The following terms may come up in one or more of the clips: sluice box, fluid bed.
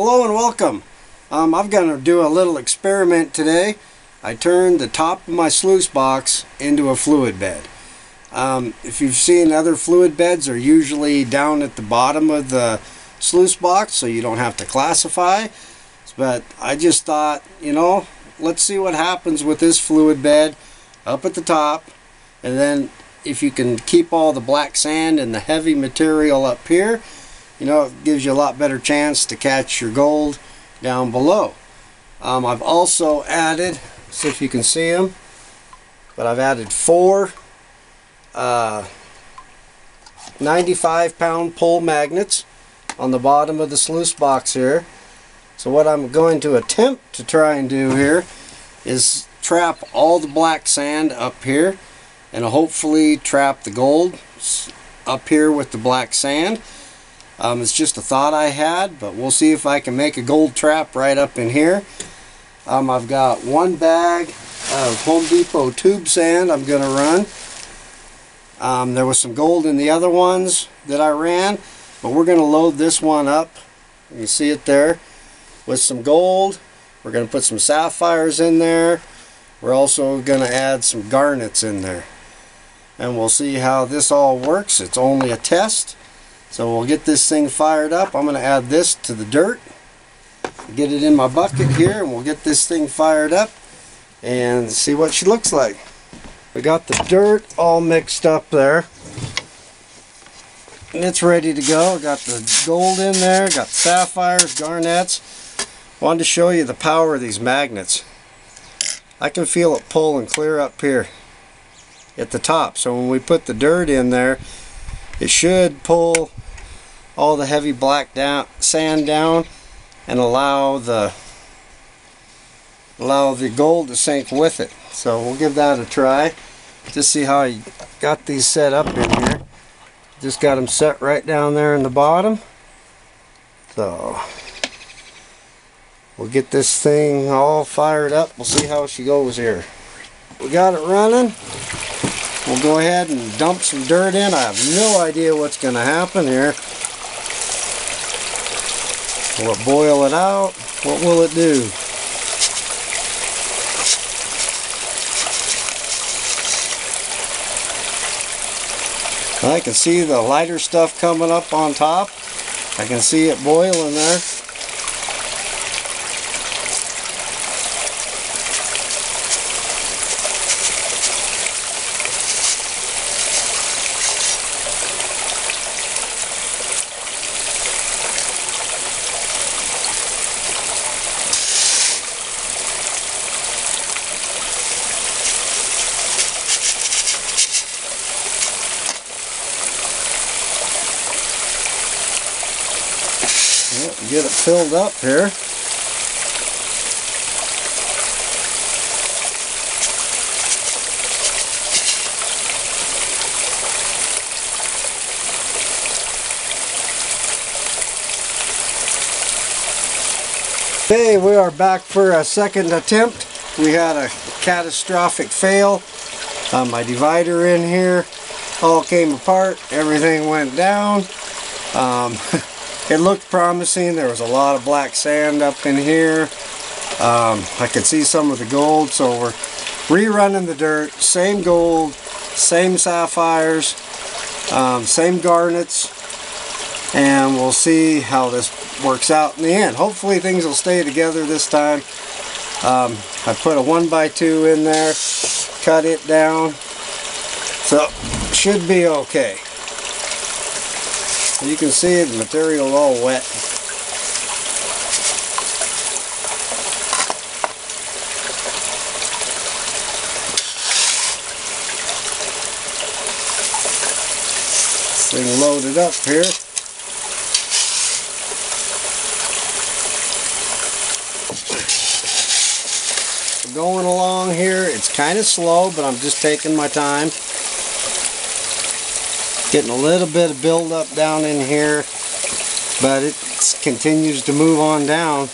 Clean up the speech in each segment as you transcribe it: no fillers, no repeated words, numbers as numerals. Hello and welcome. I'm going to do a little experiment today. I turned the top of my sluice box into a fluid bed. If you've seen, other fluid beds are usually down at the bottom of the sluice box, so you don't have to classify. But I just thought, you know, let's see what happens with this fluid bed up at the top, and then if you can keep all the black sand and the heavy material up here, you know, it gives you a lot better chance to catch your gold down below. I've also added, see if you can see them, but I've added four 95-pound pole magnets on the bottom of the sluice box here. So what I'm going to attempt to try and do here is trap all the black sand up here and hopefully trap the gold up here with the black sand. It's just a thought I had, but we'll see if I can make a gold trap right up in here. I've got one bag of Home Depot tube sand I'm going to run. There was some gold in the other ones that I ran, but we're going to load this one up. You see it there with some gold. We're going to put some sapphires in there. We're also going to add some garnets in there. And we'll see how this all works. It's only a test. So we'll get this thing fired up. I'm going to add this to the dirt, get it in my bucket here, and we'll get this thing fired up and see what she looks like. We got the dirt all mixed up there, and it's ready to go. Got the gold in there, got sapphires, garnets. Wanted to show you the power of these magnets. I can feel it pull and clear up here at the top. So when we put the dirt in there, it should pull all the heavy black sand down and allow the gold to sink with it. So we'll give that a try. Just see how I got these set up in here. Just got them set right down there in the bottom. So we'll get this thing all fired up. We'll see how she goes here. We got it running. We'll go ahead and dump some dirt in. I have no idea what's going to happen here. Will it boil it out? What will it do? I can see the lighter stuff coming up on top. I can see it boiling there. Get it filled up here. Hey, we are back for a second attempt. We had a catastrophic fail. My divider in here all came apart. Everything went down. It looked promising. There was a lot of black sand up in here. I could see some of the gold, so we're rerunning the dirt. Same gold, same sapphires, same garnets, and we'll see how this works out in the end. Hopefully things will stay together this time. I put a 1x2 in there, cut it down, so should be okay. You can see the material all wet. This thing loaded up here. Going along here, it's kind of slow, but I'm just taking my time. Getting a little bit of buildup down in here, but it continues to move on down.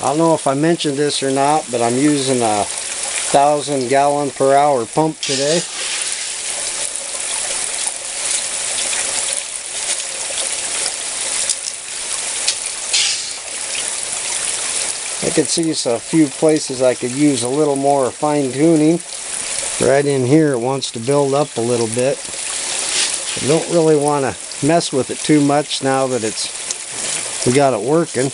I don't know if I mentioned this or not, but I'm using a 1,000 gallon per hour pump today. I could see a few places I could use a little more fine tuning. Right in here it wants to build up a little bit. I don't really want to mess with it too much now that we got it working.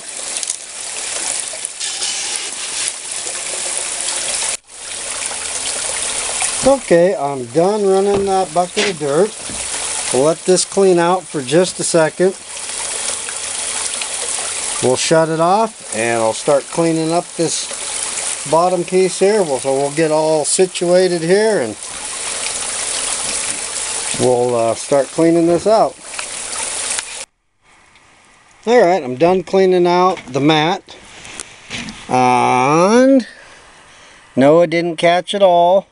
Okay, I'm done running that bucket of dirt. We'll let this clean out for just a second. We'll shut it off and I'll start cleaning up this bottom piece here. We'll get all situated here and we'll start cleaning this out. Alright, I'm done cleaning out the mat. And no, it didn't catch it all.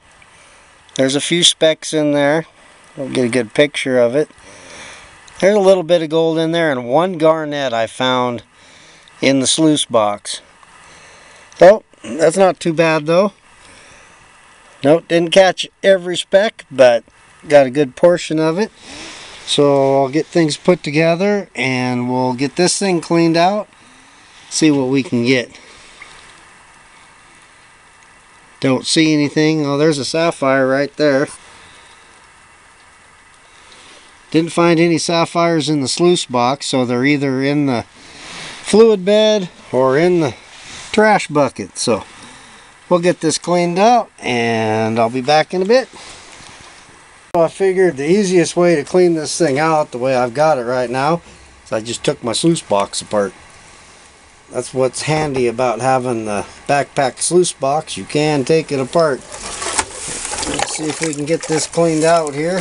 There's a few specks in there. We'll get a good picture of it. There's a little bit of gold in there and one garnet I found in the sluice box. So that's not too bad though. Nope, didn't catch every speck, but got a good portion of it. So I'll get things put together and we'll get this thing cleaned out, see what we can get. Don't see anything. Oh, there's a sapphire right there. Didn't find any sapphires in the sluice box, so they're either in the fluid bed or in the trash bucket. So we'll get this cleaned up and I'll be back in a bit. I figured the easiest way to clean this thing out the way I've got it right now is I just took my sluice box apart. That's what's handy about having the backpack sluice box. You can take it apart. Let's see if we can get this cleaned out here.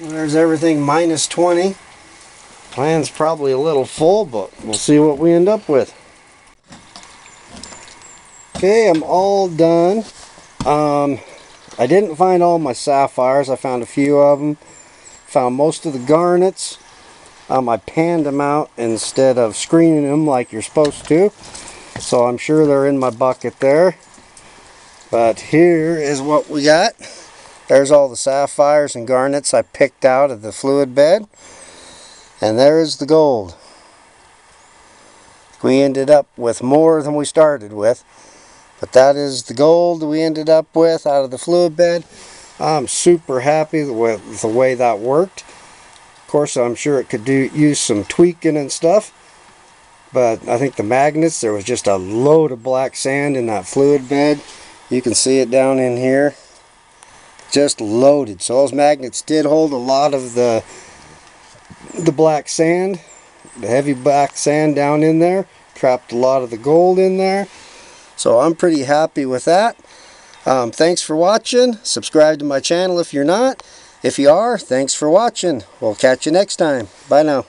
There's everything minus 20. Plan's probably a little full, but we'll see what we end up with. Okay, I'm all done. I didn't find all my sapphires. I found a few of them. Found most of the garnets. I panned them out instead of screening them like you're supposed to. So I'm sure they're in my bucket there. But here is what we got. There's all the sapphires and garnets I picked out of the fluid bed. And there's the gold. We ended up with more than we started with. But that is the gold we ended up with out of the fluid bed. I'm super happy with the way that worked. Of course, I'm sure it could use some tweaking and stuff. But I think the magnets, there was just a load of black sand in that fluid bed. You can see it down in here. Just loaded. So those magnets did hold a lot of the black sand, the heavy black sand down in there, trapped a lot of the gold in there. So I'm pretty happy with that. Thanks for watching. Subscribe to my channel if you're not. If you are, thanks for watching. We'll catch you next time. Bye now.